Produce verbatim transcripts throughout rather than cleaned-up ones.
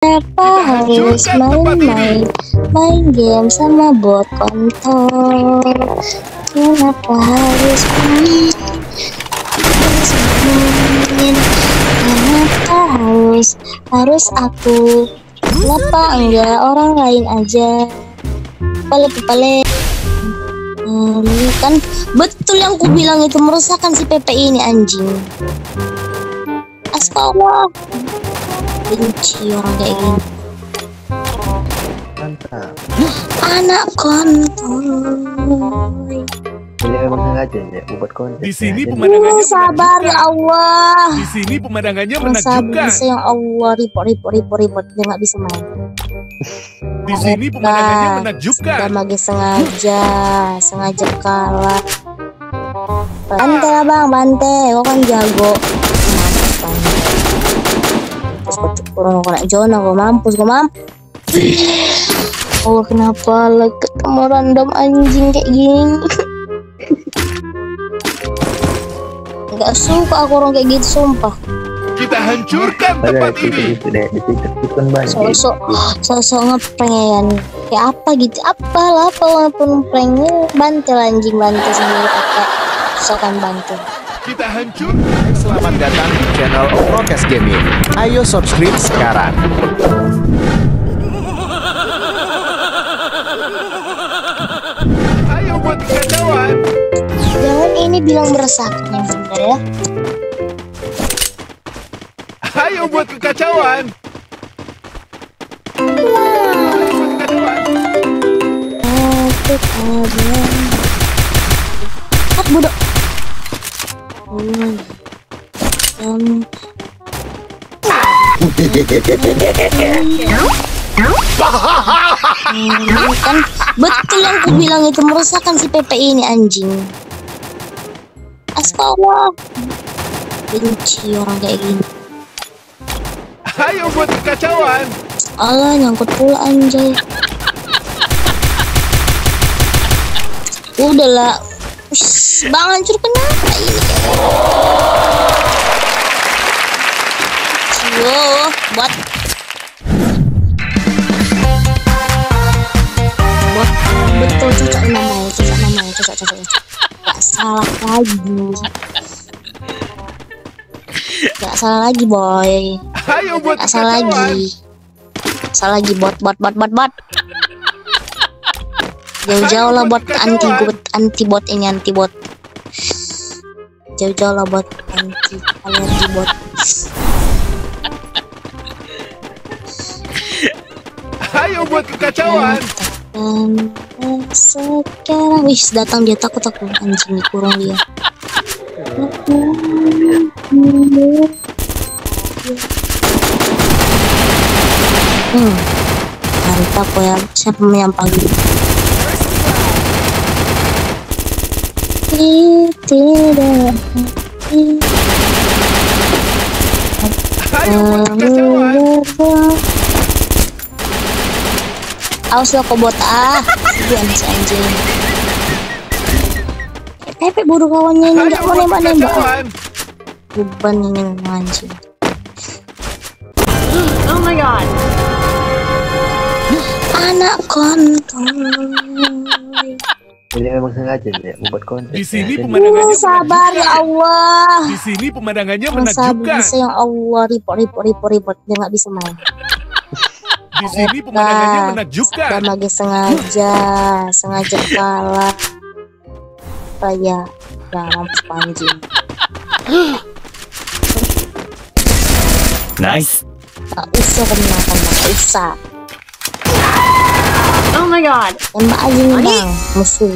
Kenapa harus main-main main game sama bot kontol? Kenapa harus main? Harus main? Kenapa harus? Harus aku? Kenapa enggak orang lain aja? Pale-pale. Hmm, kan betul yang ku bilang itu meresahkan si P P ini anjing. Astaga. Benci orang kayak gini. Mantap. Anak kontol. Ini emang sengaja ya buat konten. Di sini pemandangannya sabar ya Allah. Di sini pemandangannya menakjubkan. Bisa yang Allah report report report report dia nggak bisa main. Di sini pemandangannya menakjubkan. Sama dia sengaja sengaja kalah. Bante lah bang, bante, kau kan jago. Kurang kena zona, gua mampus, gua mampus. Oh, kenapa lagi ketemu random anjing kayak gini? Enggak suka aku orang kayak gitu, sumpah. Kita hancurkan tempat ini. Sosok, sosok ngeprank kayak apa gitu? Apalah, walaupun pranknya bantel anjing, bantel sendiri pakai sokan bantel. Kita hancur. Selamat datang di channel Omrokes Gaming. Ayo subscribe sekarang. Ayo buat kekacauan. Jangan ini bilang meresahkan yang sebenarnya. Ayo buat kekacauan. At bodoh. Kan betul yang ku bilang itu meresahkan si P P ini anjing. Astaga. Benci orang kayak gini. Ayo buat kekacauan. Allah nyangkut pula anjay. Udahlah. Ush, bang hancur kenapa ini? Wow, buat buat betul cocok namanya, cocok namanya, cocok cocok. Gak salah lagi, gak salah lagi boy. Ayo buat. Gak salah lagi, salah lagi buat buat buat buat buat. Jauh-jauh lah buat anti bot, anti bot ini anti bot. Jauh-jauh lah buat anti alergi bot. Ayo buat kekacauan. Sekarang wis datang dia takut aku anjing kurang dia. Hmm, mantap ya siapa yang panggil. Tidak. Awas lo kobot ah. Diam si anjing. Pepe buru kawannya ini enggak mau nembak-nembak. Beban ini anjing. Oh my god. Anak kontol. Ini memang sengaja ya buat konten. Di sini pemandangannya sabar ya Allah. Di sini pemandangannya menakjubkan. Bisa yang Allah report report report report dia nggak bisa main. Di sini pemandangannya menakjubkan. Sama dia sengaja sengaja kalah. Raya dalam panjang. Nice. Tak usah kenapa tak usah. Oh my god. Tembak aja nih bang, musuh.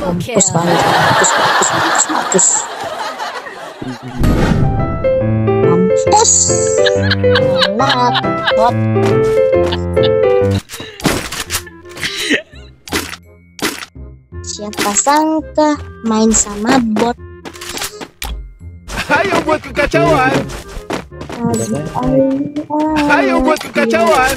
Mampus banget, mampus, mampus, mampus, mampus. Mampus. Mampus. Siapa sangka main sama bot. Ayo buat kekacauan. Ayo buat kekacauan.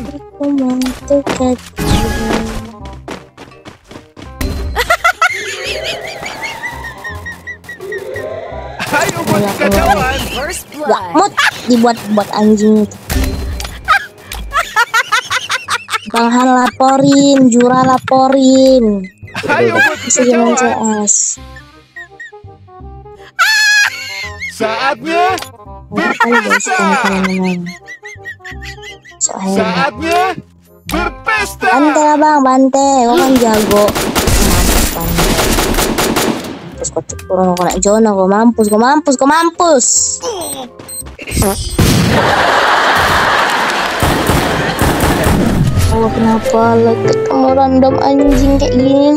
Ayo buat kayak kejauhan. Wah, mod dibuat buat anjing itu. Bang Han laporin, Jura laporin. Ayo buat C S. Saatnya berpesta. Saatnya berpesta. Bante lah bang, bante. Gua kan jago. Mampus, gua turun, gua naik zona, gua mampus, gua mampus, gua mampus. Oh, kenapa lo ketemu random anjing kayak gini?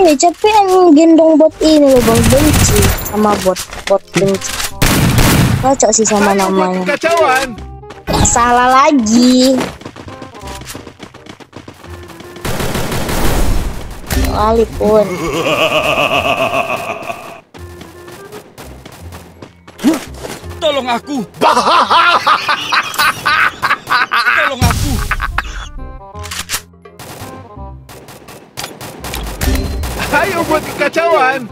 Ini capean gendong bot ini loh bang, benci sama bot bot benci. Kocok sih sama namanya. Ya, salah lagi. Kali pun. Tolong aku. Tolong aku. Ayo buat kekacauan.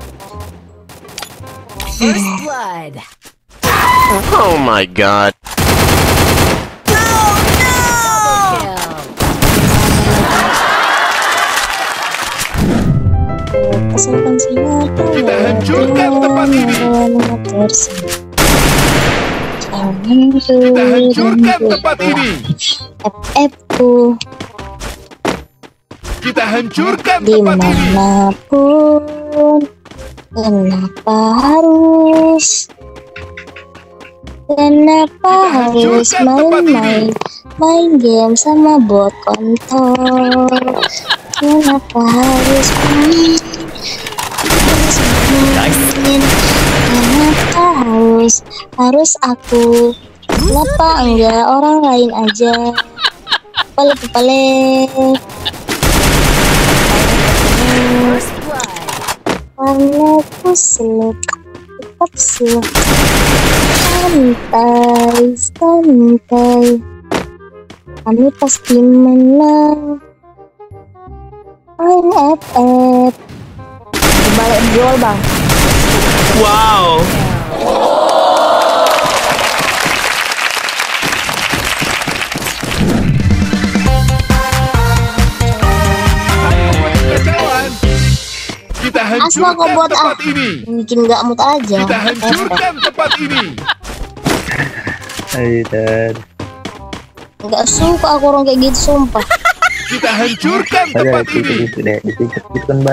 First blood. Oh my god. Kita hancurkan tempat ini. Kita hancurkan tempat ini. F F ku. Kita hancurkan tempat ini. Dimanapun, kenapa harus? Kenapa harus main-main main game sama bot kontol? Kenapa harus main? Kenapa harus harus aku? Kenapa enggak orang lain aja? Pelet pelet. Karena aku seluk, tetap seluk. Santai, santai. Kami pasti menang. Main F F. Balik gol bang. Wow. Kita hancurkan buat tempat ah. ini. Bikin nggak mood aja. Kita hancurkan tempat ini. Aidan. Nggak suka aku orang kayak gitu sumpah. Kita hancurkan tempat ini.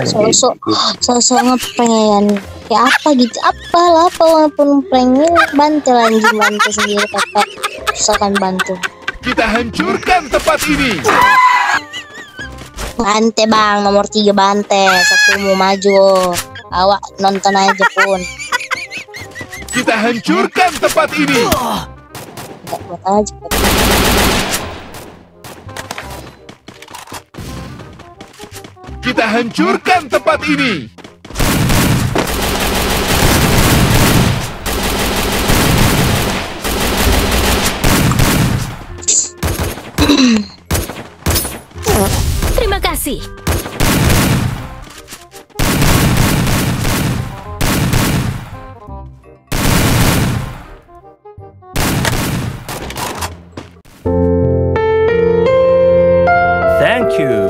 Sosok sosok ngeprank ya apa gitu, apalah walaupun pranknya bantu anjing, bantu sendiri kakak sokan bantu. Kita hancurkan tempat ini. Bante bang, nomor tiga bante, satu mau maju, awak nonton aja pun. Kita hancurkan tempat ini. Enggak buat aja. Kita hancurkan tempat ini. Terima kasih. Thank you.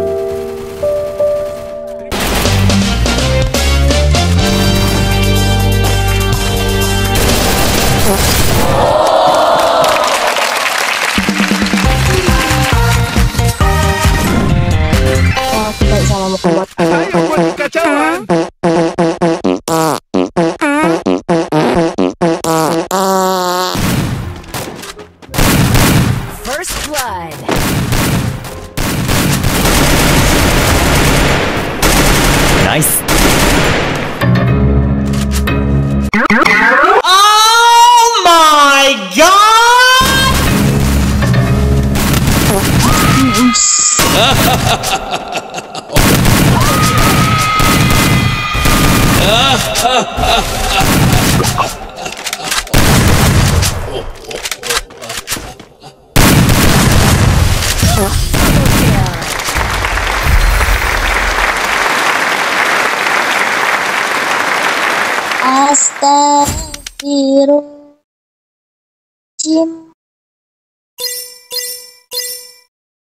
Astagfirullahaladzim.